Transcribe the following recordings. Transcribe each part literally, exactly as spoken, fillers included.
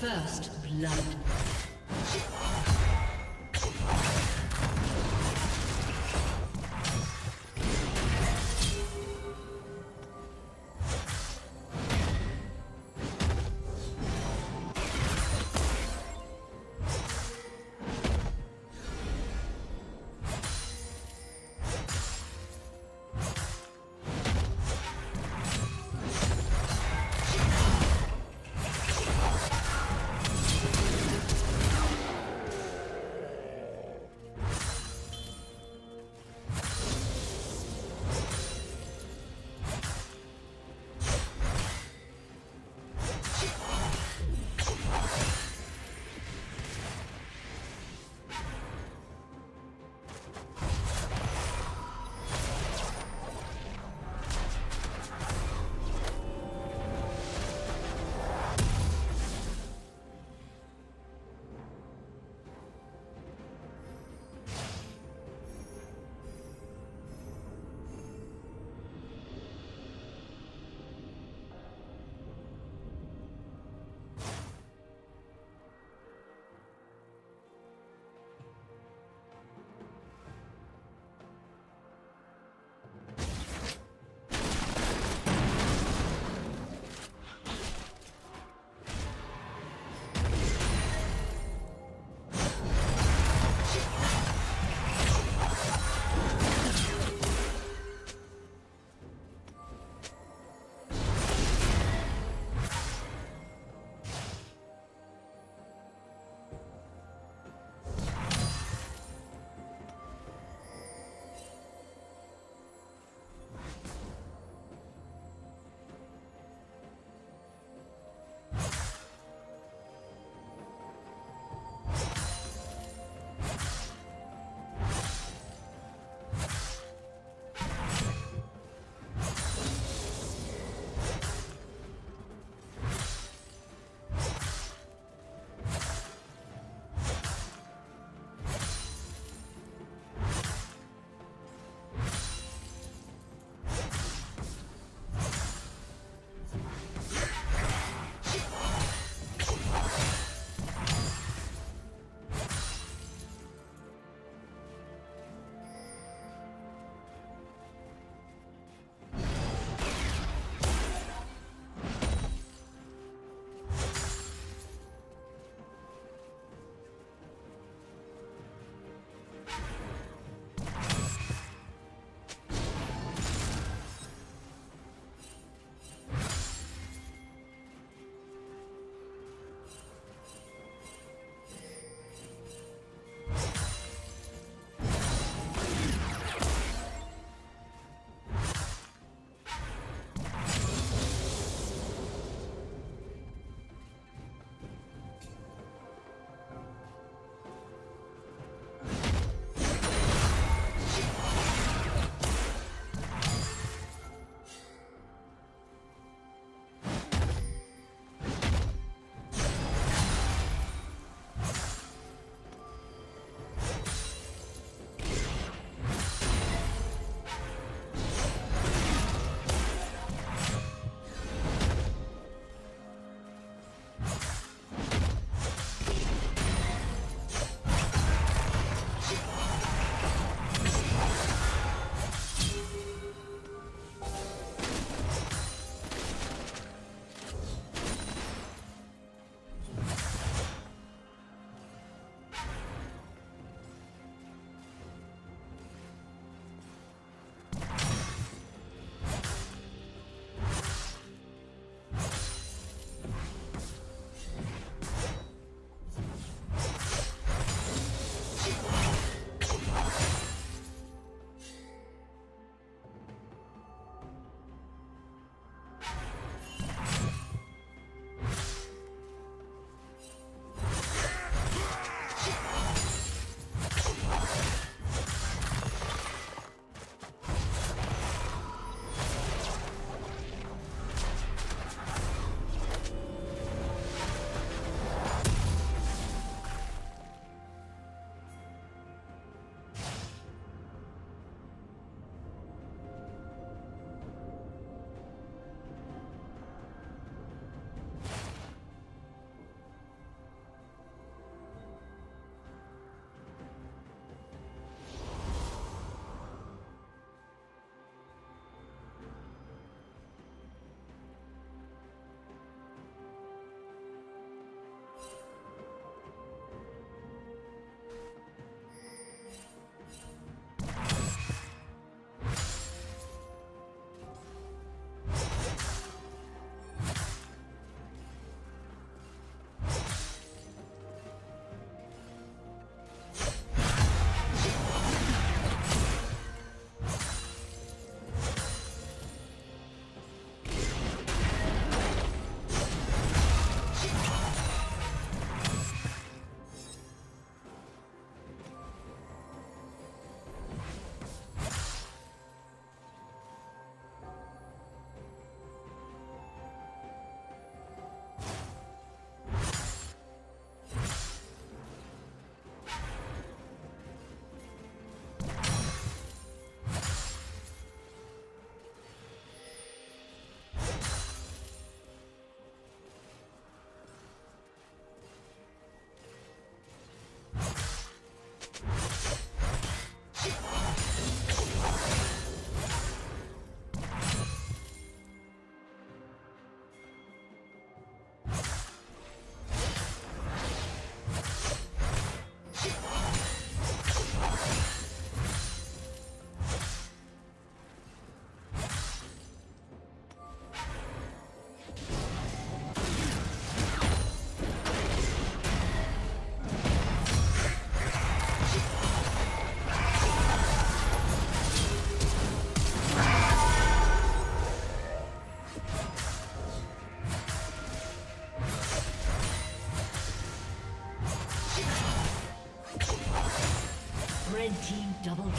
First blood. The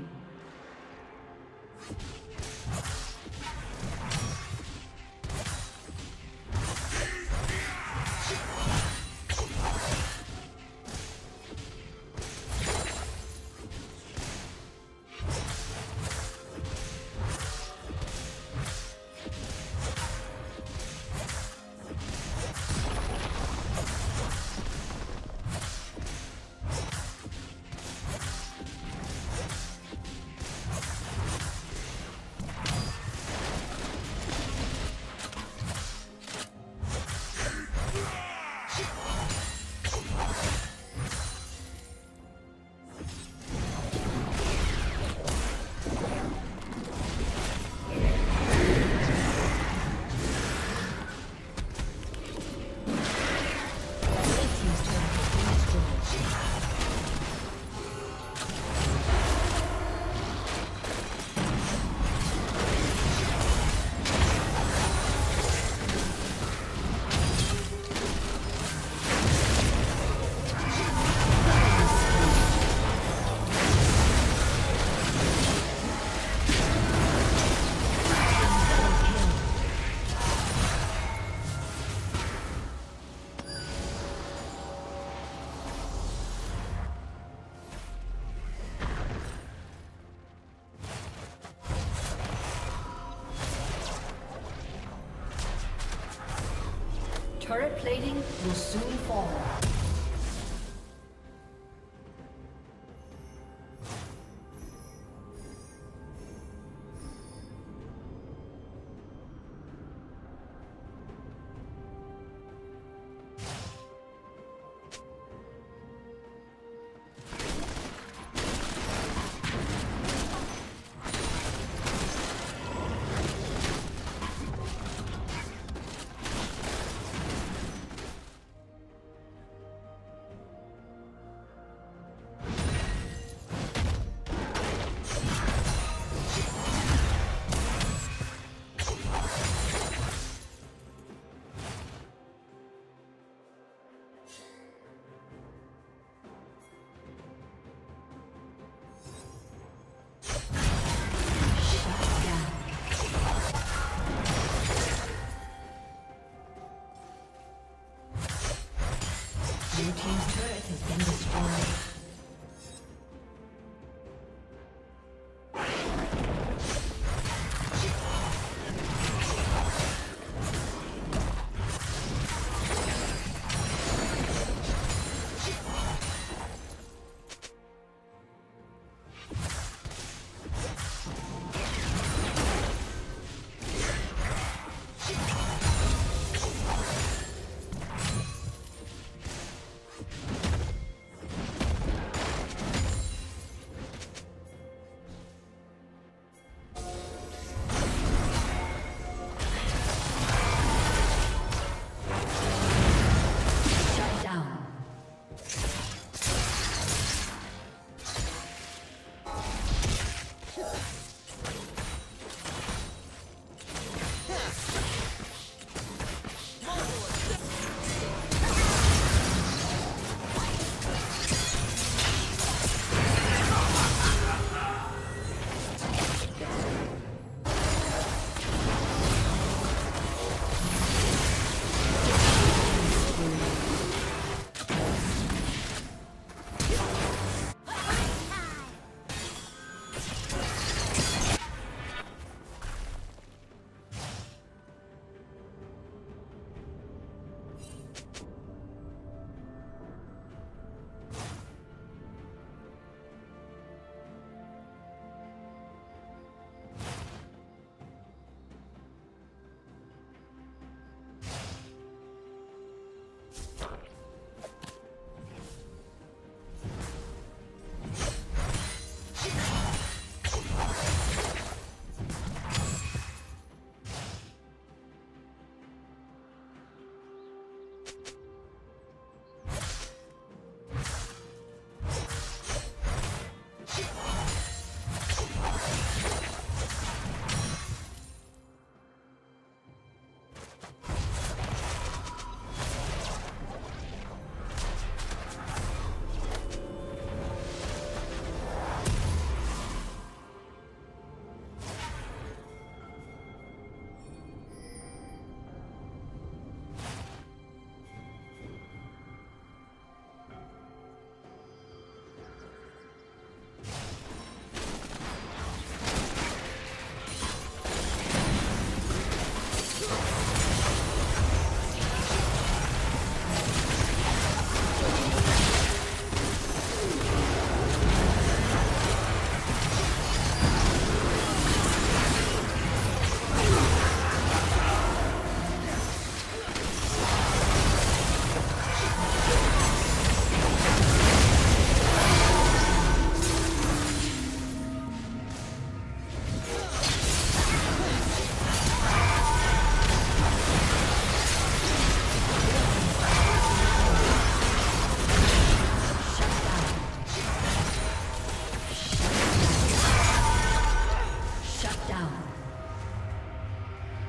Turret plating will soon fall.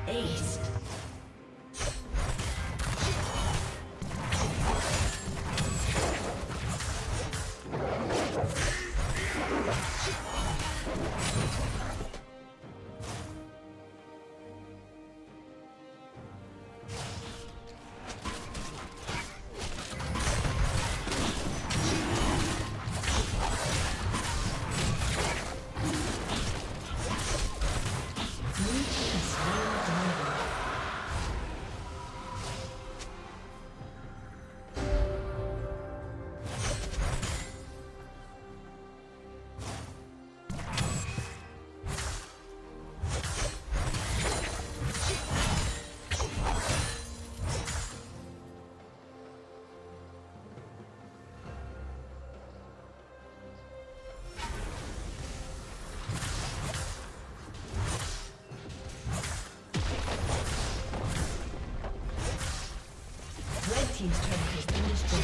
Ace. He's trying to finish the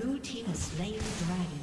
Blue team has slain the dragon.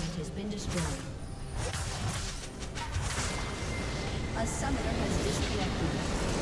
turret has been destroyed. A summoner has disconnected.